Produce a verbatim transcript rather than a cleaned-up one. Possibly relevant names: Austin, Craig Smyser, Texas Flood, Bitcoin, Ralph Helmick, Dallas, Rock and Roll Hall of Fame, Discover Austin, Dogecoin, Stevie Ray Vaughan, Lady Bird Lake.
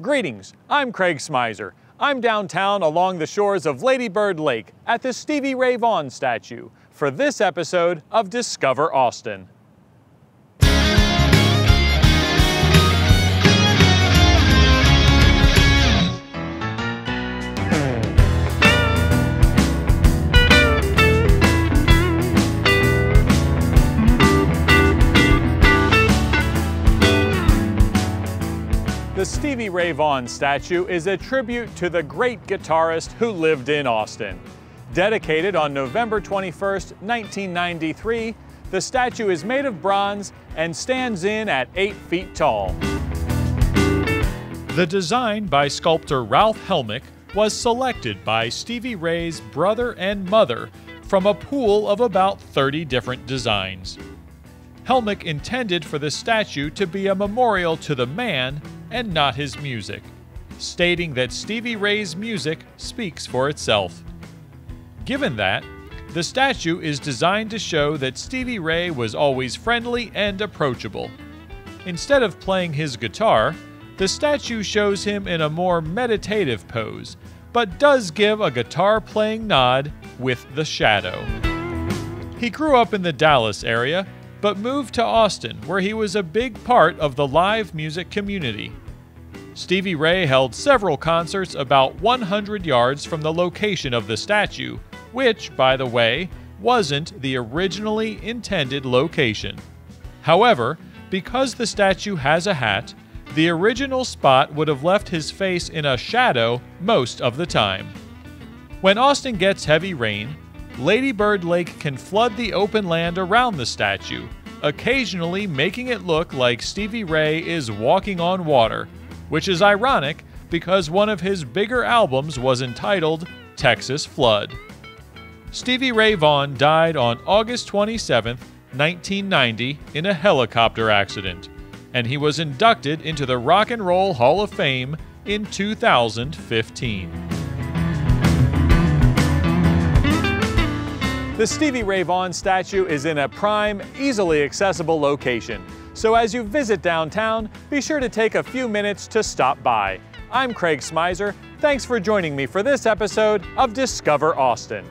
Greetings, I'm Craig Smyser. I'm downtown along the shores of Lady Bird Lake at the Stevie Ray Vaughan statue for this episode of Discover Austin. The Stevie Ray Vaughan statue is a tribute to the great guitarist who lived in Austin. Dedicated on November twenty-first, nineteen ninety-three, the statue is made of bronze and stands in at eight feet tall. The design by sculptor Ralph Helmick was selected by Stevie Ray's brother and mother from a pool of about thirty different designs. Helmick intended for the statue to be a memorial to the man and not his music, stating that Stevie Ray's music speaks for itself. Given that, the statue is designed to show that Stevie Ray was always friendly and approachable. Instead of playing his guitar, the statue shows him in a more meditative pose, but does give a guitar-playing nod with the shadow. He grew up in the Dallas area, but moved to Austin, where he was a big part of the live music community. Stevie Ray held several concerts about one hundred yards from the location of the statue, which, by the way, wasn't the originally intended location. However, because the statue has a hat, the original spot would have left his face in a shadow most of the time. When Austin gets heavy rain, Lady Bird Lake can flood the open land around the statue, occasionally making it look like Stevie Ray is walking on water, which is ironic because one of his bigger albums was entitled Texas Flood. Stevie Ray Vaughan died on August twenty-seventh, nineteen ninety in a helicopter accident, and he was inducted into the Rock and Roll Hall of Fame in two thousand fifteen. The Stevie Ray Vaughan statue is in a prime, easily accessible location. So as you visit downtown, be sure to take a few minutes to stop by. I'm Craig Smyser. Thanks for joining me for this episode of Discover Austin.